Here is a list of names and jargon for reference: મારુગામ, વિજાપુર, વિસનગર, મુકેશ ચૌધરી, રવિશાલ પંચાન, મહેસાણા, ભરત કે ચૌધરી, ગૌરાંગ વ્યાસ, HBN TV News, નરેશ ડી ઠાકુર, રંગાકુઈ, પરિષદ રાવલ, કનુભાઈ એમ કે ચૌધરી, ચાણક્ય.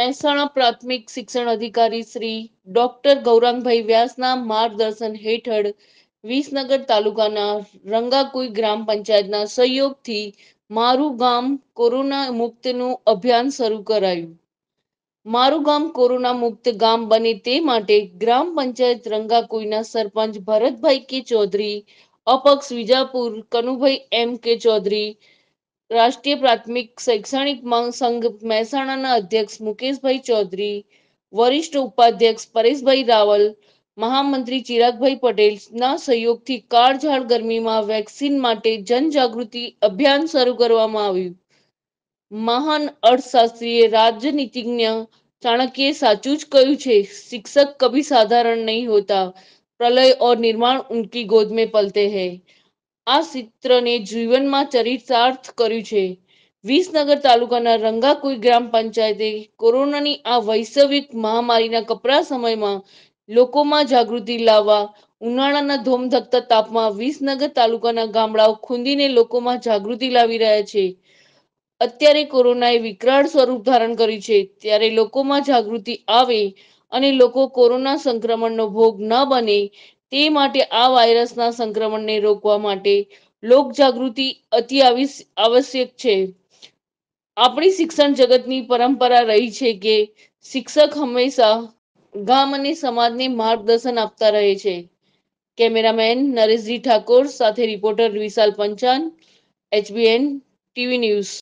મહેસાણા પ્રાથમિક શિક્ષણ અધિકારી શ્રી ડોક્ટર ગૌરાંગ ભાઈ વ્યાસના માર્ગદર્શન હેઠળ વિસનગર તાલુકાના રંગાકુઈ ગ્રામ પંચાયતના સહયોગથી મારું ગામ કોરોના મુક્તનું અભિયાન શરૂ કરાયું. મારું ગામ કોરોના મુક્ત ગામ બને તે માટે ગ્રામ પંચાયત રંગાકુઈના સરપંચ ભરત ભાઈ કે ચૌધરી, અપક્ષ વિજાપુર કનુભાઈ એમ કે ચૌધરી, રાષ્ટ્રીય પ્રાથમિક શૈક્ષણિક સંઘ મહેસાણાના અધ્યક્ષ મુકેશભાઈ ચૌધરી, વરિષ્ઠ ઉપાધ્યક્ષ પરિષદભાઈ રાવલ, મહામંત્રી ચિરાગભાઈ પટેલના સહયોગથી કાળઝાળ ગરમીમાં વેક્સિન માટે જનજાગૃતિ અભિયાન શરૂ કરવામાં આવ્યું. મહાન અર્થશાસ્ત્રીએ રાજનીતિજ્ઞ ચાણક્યે સાચું જ કહ્યું છે, શિक्षक कभी साधारण नहीं होता, प्रलय और निर्माण उनकी गोद में पलते हैं. आ चित्रने जीवનમાં ચરિતાર્થ કર્યું છે. વિસનગર તાલુકાના રંગાકુઈ ગ્રામ પંચાયતે કોરોનાની આ વૈશ્વિક મહામારીના કપરા સમયમાં લોકોમાં જાગૃતિ લાવવા ઉનાળાના ધોમધખતા તાપમાં વિસનગર તાલુકાના ગામડાઓ ખૂંદીને લોકોમાં જાગૃતિ લાવી રહ્યા છે. અત્યારે કોરોનાએ વિકરાળ સ્વરૂપ ધારણ કર્યું છે, ત્યારે લોકોમાં જાગૃતિ આવે અને લોકો કોરોના સંક્રમણનો ભોગ ન બને તે માટે આ વાયરસના સંક્રમણને રોકવા માટે લોક જાગૃતિ અતિ આવશ્યક છે. આપણી શિક્ષણ જગતની પરંપરા રહી છે કે શિક્ષક હંમેશા ગામ અને સમાજને માર્ગદર્શન આપતા રહે છે. કેમેરામેન નરેશ ડી ઠાકુર સાથે reporter રવિશાલ પંચાન, HBN TV News.